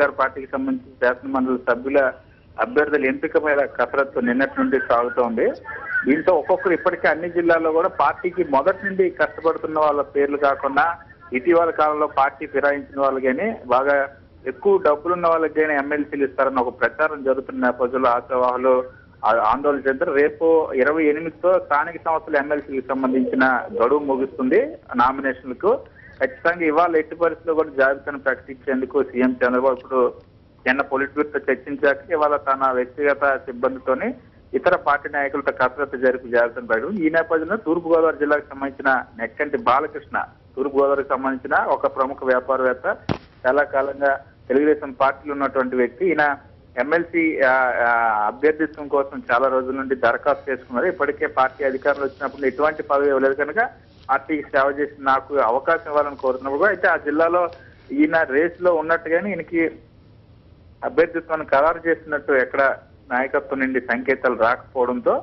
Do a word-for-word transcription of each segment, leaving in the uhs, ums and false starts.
గారి పార్టీకి సంబంధించి శాసనమండలి సభ్యుల అభ్యర్థుల ఎంపిక మీద కసరత్తు నిన్నటి నుండి సాగుతోంది. దీంతో ఒక్కొక్కరు ఇప్పటికే అన్ని జిల్లాల్లో కూడా పార్టీకి మొదటి నుండి కష్టపడుతున్న వాళ్ళ పేర్లు కాకుండా ఇటీవల కాలంలో పార్టీ ఫిరాయించిన వాళ్ళు కానీ బాగా ఎక్కువ డబ్బులున్న వాళ్ళకి కానీ ఎమ్మెల్సీలు ఇస్తారన్న ఒక ప్రచారం జరుగుతున్న నేపథ్యంలో ఆశావాహులు ఆందోళన చెందారు. రేపు ఇరవై ఎనిమిదితో స్థానిక సంస్థల ఎమ్మెల్సీలకు సంబంధించిన గడువు ముగుస్తుంది నామినేషన్లకు. ఖచ్చితంగా ఇవాళ ఎట్టి పరిస్థితుల్లో కూడా జాబితాను ప్రకటించేందుకు సీఎం చంద్రబాబు ఇప్పుడు నిన్న పొలిట్ బ్యూరోతో చర్చించాక ఇవాళ తన వ్యక్తిగత సిబ్బందితోని ఇతర పార్టీ నాయకులతో కసరత్తు జరిపి జాబితాను ప్రకటన. ఈ నేపథ్యంలో తూర్పుగోదావరి జిల్లాకు సంబంధించిన నెక్కంటి బాలకృష్ణ, తూర్పుగోదావరికి సంబంధించిన ఒక ప్రముఖ వ్యాపారవేత్త, చాలా కాలంగా తెలుగుదేశం పార్టీలో ఉన్నటువంటి వ్యక్తి, ఈయన ఎమ్మెల్సీ అభ్యర్థిత్వం కోసం చాలా రోజుల నుండి దరఖాస్తు చేసుకున్నారు. ఇప్పటికే పార్టీ అధికారులు వచ్చినప్పుడు ఎటువంటి పదవి ఇవ్వలేదు కనుక పార్టీకి సేవ చేసి నాకు అవకాశం ఇవ్వాలని కోరుతున్నప్పుడు అయితే ఆ జిల్లాలో ఈయన రేసులో ఉన్నట్టుగానే ఈయనకి అభ్యర్థిత్వాన్ని ఖరారు చేసినట్టు ఎక్కడ నాయకత్వం నుండి సంకేతాలు రాకపోవడంతో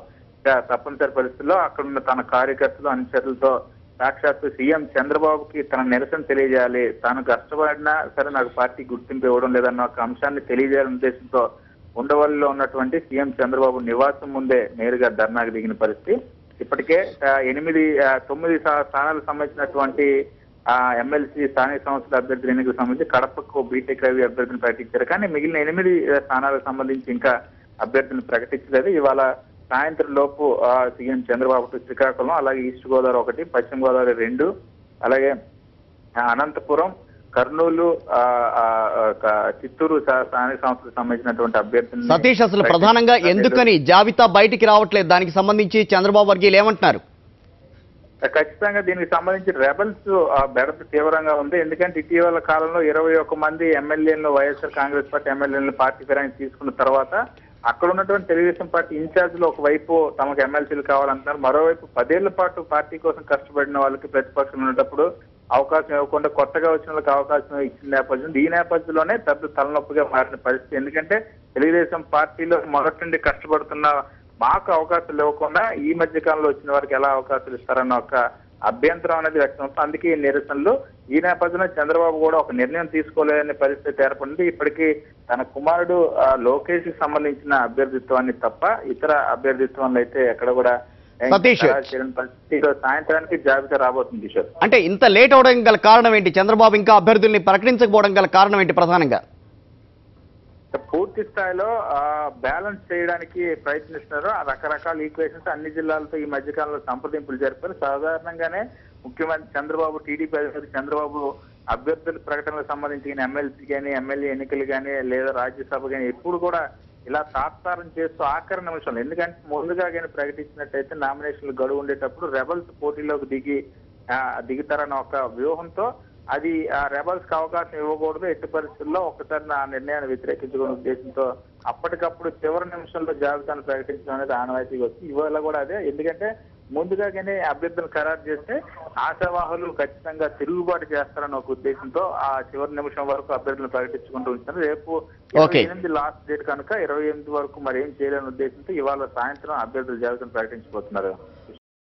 తప్పనిసరి పరిస్థితుల్లో అక్కడ ఉన్న తన కార్యకర్తలు అనుచరులతో సాక్షాత్తు సీఎం చంద్రబాబుకి తన నిరసన తెలియజేయాలి, తాను కష్టపడినా సరే నాకు పార్టీ గుర్తింపు ఇవ్వడం లేదన్న ఒక అంశాన్ని తెలియజేయాలనే ఉద్దేశంతో ఉండవల్లిలో ఉన్నటువంటి సీఎం చంద్రబాబు నివాసం ముందే నేరుగా ధర్నాకు దిగిన పరిస్థితి. ఇప్పటికే ఎనిమిది తొమ్మిది స్థానాలకు సంబంధించినటువంటి ఆ ఎమ్మెల్సీ స్థానిక సంస్థల అభ్యర్థుల ఎన్నికలకు సంబంధించి కడపకు బీటెక్ రవి అభ్యర్థిని ప్రకటించారు. కానీ మిగిలిన ఎనిమిది స్థానాలకు సంబంధించి ఇంకా అభ్యర్థిని ప్రకటించలేదు. ఇవాళ సాయంత్రం లోపు సీఎం చంద్రబాబు శ్రీకాకుళం, అలాగే ఈస్ట్ గోదావరి ఒకటి, పశ్చిమ గోదావరి రెండు, అలాగే అనంతపురం, కర్నూలు, చిత్తూరు స్థానిక సంస్థలకు సంబంధించినటువంటి అభ్యర్థులు. సతీష్, అసలు ప్రధానంగా ఎందుకని జాబితా బయటికి రావట్లేదు, దానికి సంబంధించి చంద్రబాబు వర్గీయులు ఏమంటున్నారు? ఖచ్చితంగా దీనికి సంబంధించి రెబల్స్ బెడద తీవ్రంగా ఉంది. ఎందుకంటే ఇటీవల కాలంలో ఇరవై ఒక్క మంది ఎమ్మెల్యేలను వైఎస్ఆర్ కాంగ్రెస్ పార్టీ ఎమ్మెల్యేలను పార్టీ ఫిరాయించి తీసుకున్న తర్వాత అక్కడ ఉన్నటువంటి తెలుగుదేశం పార్టీ ఇన్ఛార్జ్లు ఒకవైపు తమకు ఎమ్మెల్సీలు కావాలంటున్నారు, మరోవైపు పదేళ్ల పాటు పార్టీ కోసం కష్టపడిన వాళ్ళకి ప్రతిపక్షం ఉన్నప్పుడు అవకాశం ఇవ్వకుండా కొత్తగా వచ్చిన వాళ్ళకి అవకాశం ఇచ్చిన నేపథ్యం ఈ నేపథ్యంలోనే పెద్ద తలనొప్పిగా మారిన పరిస్థితి. ఎందుకంటే తెలుగుదేశం పార్టీలో మొదటి నుండి కష్టపడుతున్న మాకు అవకాశాలు ఇవ్వకుండా ఈ మధ్య కాలంలో వచ్చిన వారికి ఎలా అవకాశాలు ఇస్తారన్న ఒక అభ్యంతరం అనేది వ్యక్తం అవుతుంది. అందుకే ఈ నిరసనలు. ఈ నేపథ్యంలో చంద్రబాబు కూడా ఒక నిర్ణయం తీసుకోలేదనే పరిస్థితి ఏర్పడింది. ఇప్పటికీ తన కుమారుడు లోకేష్ కి సంబంధించిన అభ్యర్థిత్వాన్ని తప్ప ఇతర అభ్యర్థిత్వంలో అయితే ఎక్కడ కూడా సాయంత్రానికి జాబితా రాబోతుంది. కిషోర్, అంటే ఇంత లేట్ అవడం గల కారణం ఏంటి? చంద్రబాబు ఇంకా అభ్యర్థుల్ని ప్రకటించకపోవడం గల కారణం ఏంటి? ప్రధానంగా పూర్తి స్థాయిలో బ్యాలెన్స్ చేయడానికి ప్రయత్నిస్తున్నారు. రకరకాల ఈక్వేషన్స్ అన్ని జిల్లాలతో ఈ మధ్యకాలంలో సంప్రదింపులు జరిపారు. సాధారణంగానే ముఖ్యమంత్రి చంద్రబాబు, టీడీపీ అధిపతి చంద్రబాబు అభ్యర్థుల ప్రకటనకు సంబంధించి ఎమ్మెల్సీ కానీ, ఎమ్మెల్యే ఎన్నికలు కానీ, లేదా రాజ్యసభ కానీ ఎప్పుడు కూడా ఇలా తాత్సారం చేస్తూ ఆఖరి నిమిషంలో, ఎందుకంటే ముందుగా కానీ ప్రకటించినట్టయితే నామినేషన్లు గడువు ఉండేటప్పుడు రెబల్స్ పోటీలోకి దిగి దిగుతారన్న ఒక వ్యూహంతో అది రెబల్స్ కి అవకాశం ఇవ్వకూడదు, ఎట్టి పరిస్థితుల్లో ఒకసారి నా నిర్ణయాన్ని వ్యతిరేకించుకునే ఉద్దేశంతో అప్పటికప్పుడు చివరి నిమిషంలో జాబితాను ప్రకటించడం అనేది ఆనవాయితీగా వచ్చి ఇవాళ కూడా అదే. ఎందుకంటే ముందుగానే అభ్యర్థులు ఖరారు చేస్తే ఆశావాహులు ఖచ్చితంగా తిరుగుబాటు చేస్తారన్న ఒక ఉద్దేశంతో ఆ చివరి నిమిషం వరకు అభ్యర్థులను ప్రకటించుకుంటూ ఉంటున్నారు. రేపు ఇరవై ఎనిమిది లాస్ట్ డేట్ కనుక ఇరవై ఎనిమిది వరకు మరి ఏం చేయలేని ఉద్దేశంతో ఇవాళ సాయంత్రం అభ్యర్థుల జాబితాను ప్రకటించబోతున్నారు.